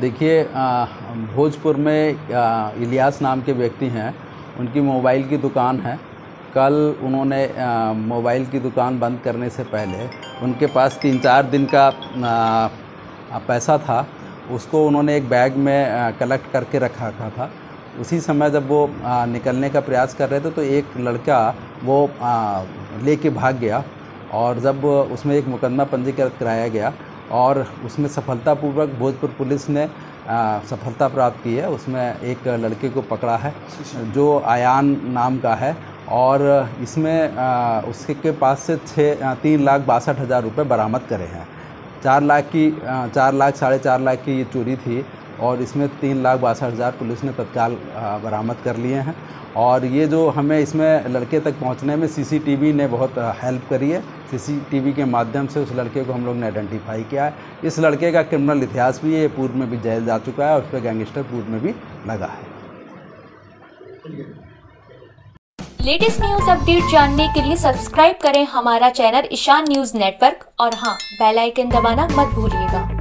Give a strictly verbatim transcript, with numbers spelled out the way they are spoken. देखिए, भोजपुर में इलियास नाम के व्यक्ति हैं, उनकी मोबाइल की दुकान है। कल उन्होंने मोबाइल की दुकान बंद करने से पहले उनके पास तीन चार दिन का आ, पैसा था। उसको उन्होंने एक बैग में कलेक्ट करके रखा रखा था। उसी समय जब वो आ, निकलने का प्रयास कर रहे थे तो एक लड़का वो लेके भाग गया, और जब उसमें एक मुकदमा पंजीकृत कराया गया और उसमें सफलतापूर्वक भोजपुर पुलिस ने आ, सफलता प्राप्त की है। उसमें एक लड़के को पकड़ा है जो अयान नाम का है, और इसमें आ, उसके के पास से छः तीन लाख बासठ हज़ार रुपये बरामद करे हैं। चार लाख की आ, चार लाख साढ़े चार लाख की ये चोरी थी, और इसमें तीन लाख बासठ हज़ार पुलिस ने तत्काल बरामद कर लिए हैं। और ये जो हमें इसमें लड़के तक पहुंचने में सीसीटीवी ने बहुत हेल्प करी है। सीसीटीवी के माध्यम से उस लड़के को हम लोग ने आइडेंटिफाई किया है। इस लड़के का क्रिमिनल इतिहास भी है, पूर्व में भी जेल जा चुका है, और उस पर गैंगस्टर पूर्व में भी लगा है। लेटेस्ट न्यूज अपडेट जानने के लिए सब्सक्राइब करें हमारा चैनल ईशान न्यूज नेटवर्क, और हाँ, बेल आइकन दबाना मत भूलिएगा।